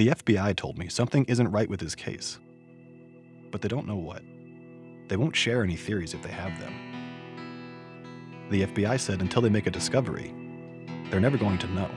The FBI told me something isn't right with his case, but they don't know what. They won't share any theories if they have them. The FBI said until they make a discovery, they're never going to know.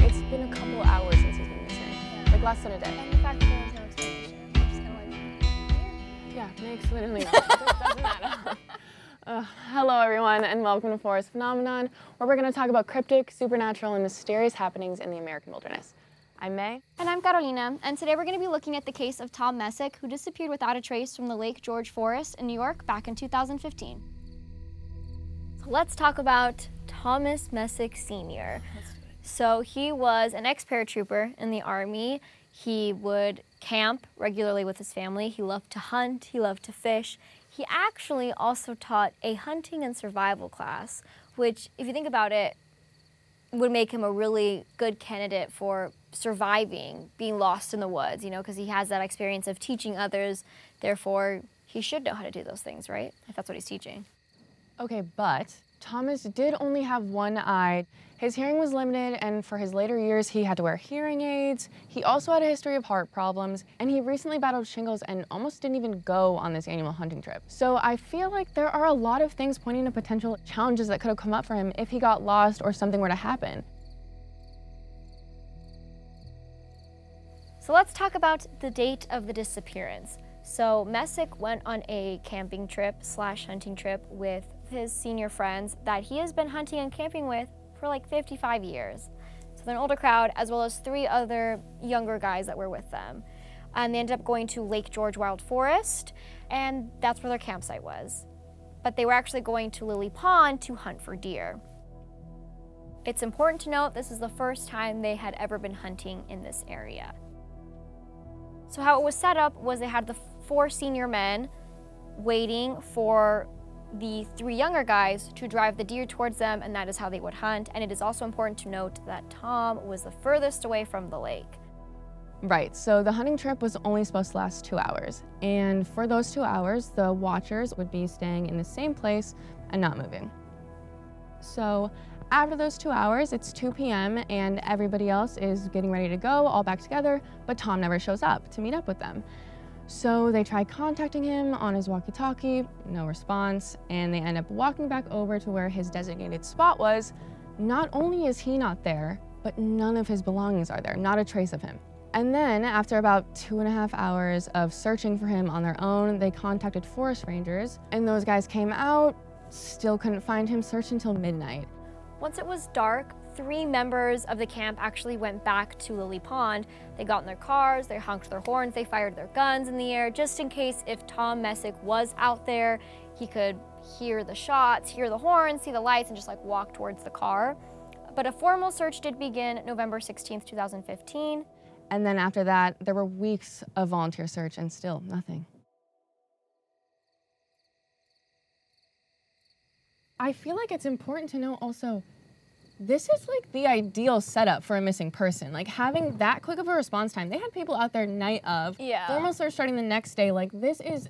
It's been a couple hours since he's been missing, like less than a day. And the fact that there was no explanation, I'm just kind of like, yeah, makes literally nothing. It doesn't matter. Hello, everyone, and welcome to Forest Phenomenon, where we're going to talk about cryptic, supernatural, and mysterious happenings in the American wilderness. I'm May. And I'm Carolina, and today we're going to be looking at the case of Tom Messick, who disappeared without a trace from the Lake George Forest in New York back in 2015. So let's talk about Thomas Messick Sr. So he was an ex-paratrooper in the Army. He would camp regularly with his family. He loved to hunt, he loved to fish. He actually also taught a hunting and survival class, which, if you think about it, would make him a really good candidate for surviving, being lost in the woods, you know, because he has that experience of teaching others. Therefore, he should know how to do those things, right? If that's what he's teaching. Okay, but Thomas did only have one eye. His hearing was limited, and for his later years, he had to wear hearing aids. He also had a history of heart problems, and he recently battled shingles and almost didn't even go on this annual hunting trip. So I feel like there are a lot of things pointing to potential challenges that could have come up for him if he got lost or something were to happen. So let's talk about the date of the disappearance. So Messick went on a camping trip / hunting trip with his senior friends that he has been hunting and camping with for like 55 years. So they're an older crowd, as well as 3 other younger guys that were with them. And they ended up going to Lake George Wild Forest, and that's where their campsite was. But they were actually going to Lily Pond to hunt for deer. It's important to note this is the first time they had ever been hunting in this area. So how it was set up was they had the 4 senior men waiting for the 3 younger guys to drive the deer towards them, and that is how they would hunt. And it is also important to note that Tom was the furthest away from the lake. Right, so the hunting trip was only supposed to last 2 hours. And for those 2 hours, the watchers would be staying in the same place and not moving. So after those 2 hours, it's 2 p.m. and everybody else is getting ready to go, all back together, but Tom never shows up to meet up with them. So they try contacting him on his walkie-talkie, no response, and they end up walking back over to where his designated spot was. Not only is he not there, but none of his belongings are there, not a trace of him. And then after about 2.5 hours of searching for him on their own, they contacted forest rangers, and those guys came out, still couldn't find him, searched until midnight. Once it was dark, 3 members of the camp actually went back to Lily Pond. They got in their cars, they honked their horns, they fired their guns in the air, just in case if Tom Messick was out there, he could hear the shots, hear the horns, see the lights, and just like walk towards the car. But a formal search did begin November 16th, 2015. And then after that, there were weeks of volunteer search and still nothing. I feel like it's important to know also, this is like the ideal setup for a missing person. Like having that quick of a response time. They had people out there night of. Yeah. Formal search starting the next day. Like this is,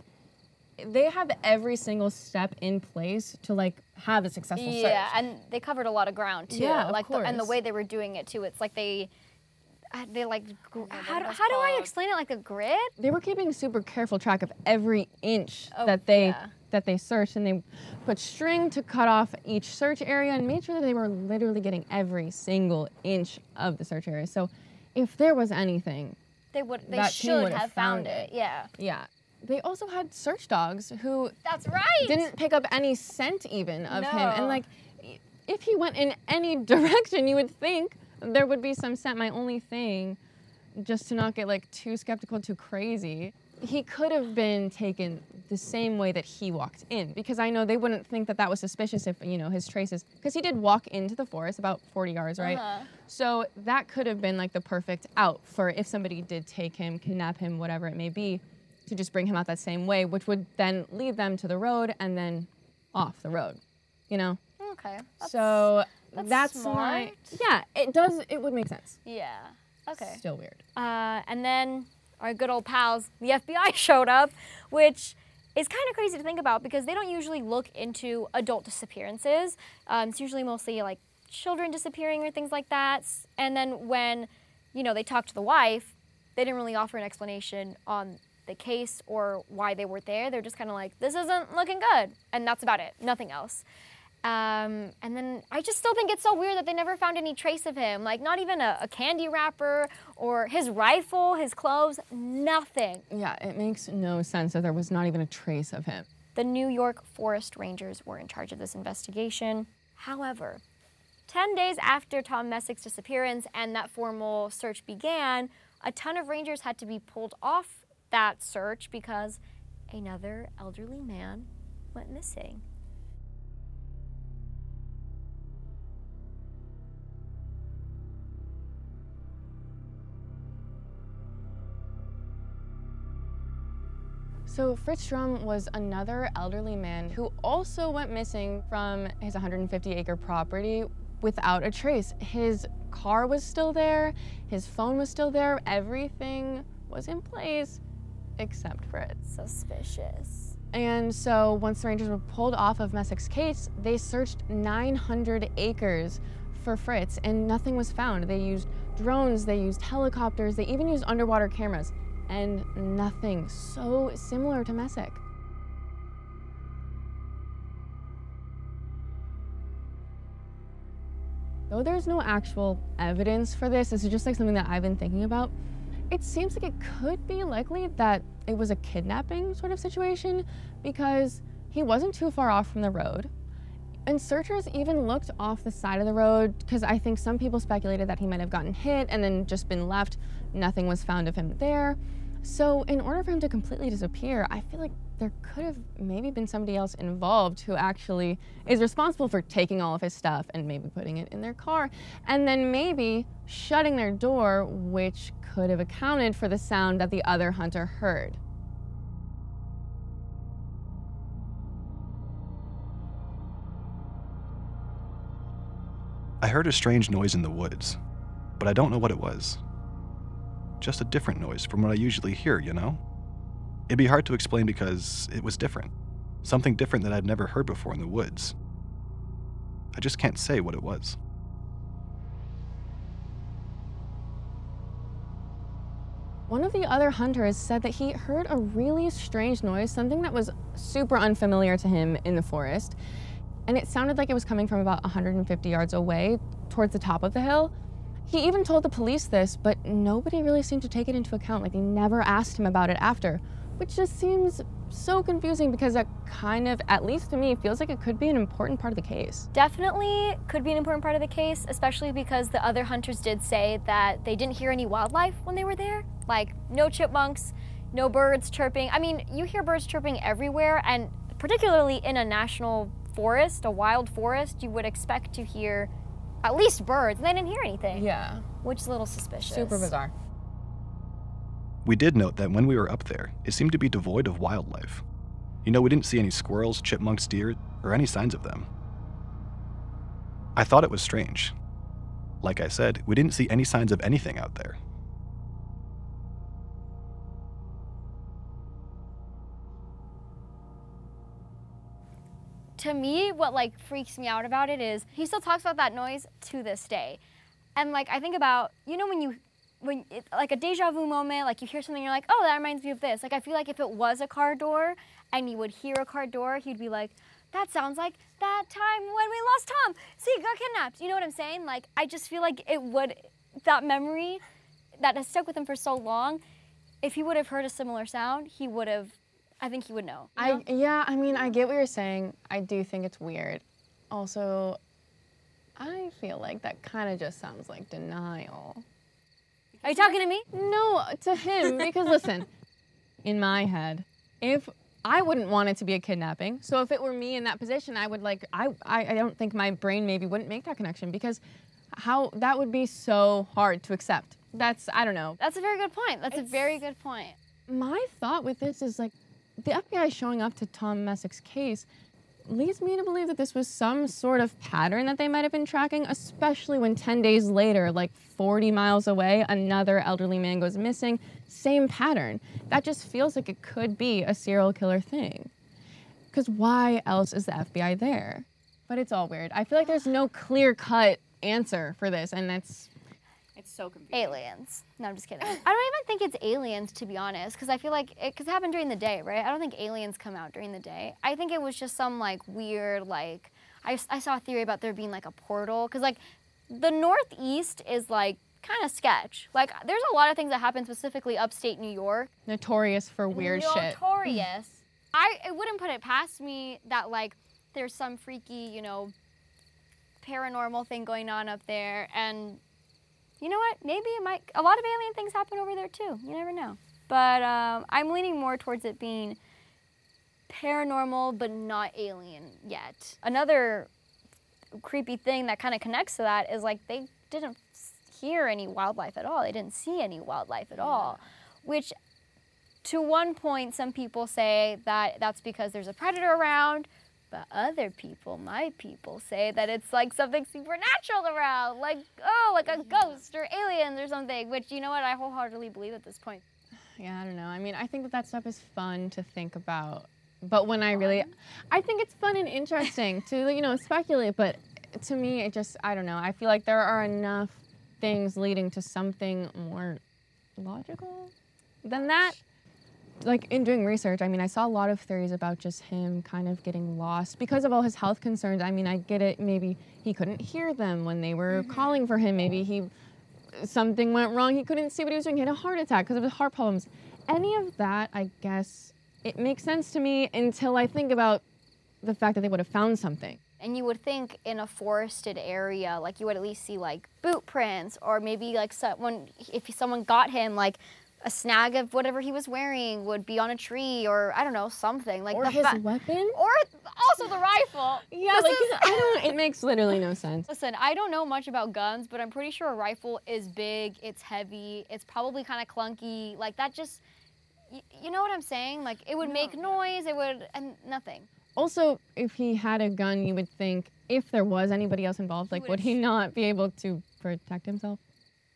they have every single step in place to like have a successful search. Yeah, and they covered a lot of ground too. Yeah, like of course. And the way they were doing it too, it's like they like, how do I explain it, like a grid? They were keeping super careful track of every inch that they searched, and they put string to cut off each search area and made sure that they were literally getting every single inch of the search area. So if there was anything, they should have found it. Yeah. Yeah. They also had search dogs who didn't pick up any scent even of him. And like if he went in any direction, you would think there would be some scent. My only thing, just to not get like too skeptical, too crazy, he could have been taken the same way that he walked in, because I know they wouldn't think that that was suspicious if, you know, his traces, because he did walk into the forest about 40 yards, right? So that could have been like the perfect out for if somebody did take him, kidnap him, whatever it may be, to just bring him out that same way, which would then lead them to the road and then off the road, you know? Okay. That's smart. Yeah, it does. It would make sense. Yeah. Okay. Still weird. And then our good old pals, the FBI, showed up, which is kind of crazy to think about because they don't usually look into adult disappearances. It's usually mostly like children disappearing or things like that. And then when, you know, they talked to the wife, they didn't really offer an explanation on the case or why they were there. They're just kind of like, this isn't looking good. And that's about it. Nothing else. And then I just still think it's so weird that they never found any trace of him. Like, not even a candy wrapper or his rifle, his clothes, nothing. Yeah, it makes no sense that there was not even a trace of him. The New York Forest Rangers were in charge of this investigation. However, 10 days after Tom Messick's disappearance and that formal search began, a ton of rangers had to be pulled off that search because another elderly man went missing. So Fritz Drum was another elderly man who also went missing from his 150-acre property without a trace. His car was still there, his phone was still there, everything was in place except for it. Suspicious. And so once the rangers were pulled off of Messick's case, they searched 900 acres for Fritz and nothing was found. They used drones, they used helicopters, they even used underwater cameras. And nothing. So similar to Messick. Though there's no actual evidence for this, this is just like something that I've been thinking about. It seems like it could be likely that it was a kidnapping sort of situation because he wasn't too far off from the road. And searchers even looked off the side of the road because I think some people speculated that he might have gotten hit and then just been left. Nothing was found of him there. So in order for him to completely disappear, I feel like there could have maybe been somebody else involved who actually is responsible for taking all of his stuff and maybe putting it in their car and then maybe shutting their door, which could have accounted for the sound that the other hunter heard. I heard a strange noise in the woods, but I don't know what it was. Just a different noise from what I usually hear, you know? It'd be hard to explain because it was different. Something different that I'd never heard before in the woods. I just can't say what it was. One of the other hunters said that he heard a really strange noise, something that was super unfamiliar to him in the forest. And it sounded like it was coming from about 150 yards away, towards the top of the hill. He even told the police this, but nobody really seemed to take it into account, like they never asked him about it after, which just seems so confusing because that kind of, at least to me, feels like it could be an important part of the case. Definitely could be an important part of the case, especially because the other hunters did say that they didn't hear any wildlife when they were there, like no chipmunks, no birds chirping. I mean, you hear birds chirping everywhere, and particularly in a national forest, a wild forest, you would expect to hear at least birds, and they didn't hear anything. Yeah. Which is a little suspicious. Super bizarre. We did note that when we were up there, it seemed to be devoid of wildlife. You know, we didn't see any squirrels, chipmunks, deer, or any signs of them. I thought it was strange. Like I said, we didn't see any signs of anything out there. To me, what like freaks me out about it is he still talks about that noise to this day. And like, I think about, you know, when it, like a deja vu moment, like you hear something, you're like, oh, that reminds me of this. Like, I feel like if it was a car door and you would hear a car door, he'd be like, that sounds like that time when we lost Tom. See, he got kidnapped. You know what I'm saying? Like, I just feel like it would, that memory that has stuck with him for so long, if he would have heard a similar sound, he would have, I think he would know. Yeah, I mean, I get what you're saying. I do think it's weird. Also, I feel like that kind of just sounds like denial. Are you talking to me? No, to him, because listen, in my head, if I wouldn't want it to be a kidnapping, so if it were me in that position, I would like, I don't think my brain maybe wouldn't make that connection because how, that would be so hard to accept. That's, I don't know. That's a very good point. That's a very good point. My thought with this is, like, the FBI showing up to Tom Messick's case leads me to believe that this was some sort of pattern that they might have been tracking, especially when 10 days later, like 40 miles away, another elderly man goes missing. Same pattern. That just feels like it could be a serial killer thing. Because why else is the FBI there? But it's all weird. I feel like there's no clear-cut answer for this, and that's... It's so confusing. Aliens. No, I'm just kidding. I don't even think it's aliens, to be honest, because I feel like it happened during the day, right? I don't think aliens come out during the day. I think it was just some, like, weird, like... I saw a theory about there being, like, a portal, because, like, the Northeast is, like, kind of sketch. Like, there's a lot of things that happen specifically upstate New York. Notorious for weird shit. Notorious. I wouldn't put it past me that, like, there's some freaky, you know, paranormal thing going on up there, and... You know what, maybe it might, a lot of alien things happen over there too, you never know. But I'm leaning more towards it being paranormal, but not alien yet. Another creepy thing that kind of connects to that is, like, they didn't hear any wildlife at all. They didn't see any wildlife at all, which to one point, some people say that that's because there's a predator around. But other people, my people, say that it's like something supernatural around, like, oh, like a ghost or aliens or something, which, you know what, I wholeheartedly believe at this point. Yeah, I don't know. I mean, I think that stuff is fun to think about, but when I really, I think it's fun and interesting to, you know, speculate, but to me, it just, I don't know. I feel like there are enough things leading to something more logical than that. Like, in doing research, I mean, I saw a lot of theories about just him kind of getting lost because of all his health concerns. I mean, I get it. Maybe he couldn't hear them when they were calling for him. Maybe something went wrong. He couldn't see what he was doing. He had a heart attack because of his heart problems. Any of that, I guess, it makes sense to me until I think about the fact that they would have found something. And you would think in a forested area, like, you would at least see, like, boot prints, or maybe, like, someone, if someone got him, like, a snag of whatever he was wearing would be on a tree, or I don't know, something like that. Or his weapon? Or also the rifle. Yeah, this, like, it makes literally no sense. Listen, I don't know much about guns, but I'm pretty sure a rifle is big, it's heavy, it's probably kind of clunky. Like, that just, you know what I'm saying? Like, it would make noise, it would, and nothing. Also, if he had a gun, you would think if there was anybody else involved, like, would he not be able to protect himself?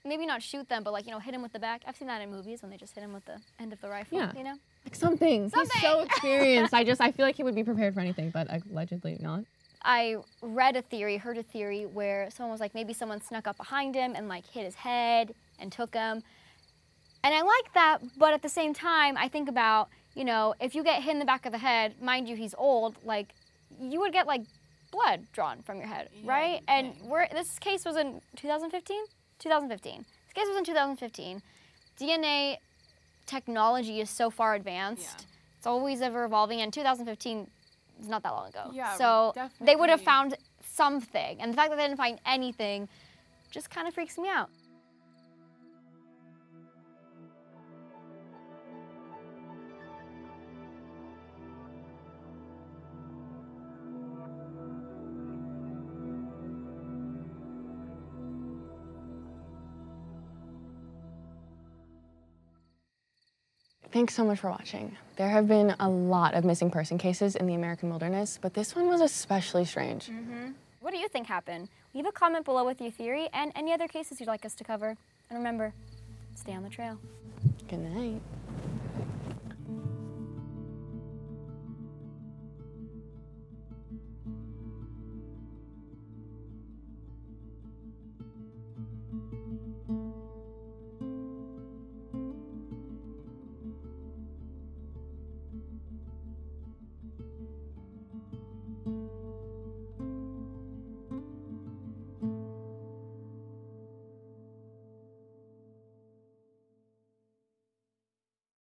Maybe not shoot them, but, like, you know, hit him with the back. I've seen that in movies when they just hit him with the end of the rifle, yeah. You know? Like, something. He's so experienced. I feel like he would be prepared for anything, but allegedly not. I read a theory, heard a theory, where someone was like, maybe someone snuck up behind him and, like, hit his head and took him. And I like that, but at the same time, I think about, you know, if you get hit in the back of the head, mind you, he's old, like, you would get, like, blood drawn from your head, right? Yeah. And this case was in 2015? 2015. This case was in 2015. DNA technology is so far advanced. Yeah. It's always ever evolving, and 2015 is not that long ago. Yeah, so definitely. They would have found something, and the fact that they didn't find anything just kind of freaks me out. Thanks so much for watching. There have been a lot of missing person cases in the American wilderness, but this one was especially strange. What do you think happened? Leave a comment below with your theory and any other cases you'd like us to cover. And remember, stay on the trail. Good night.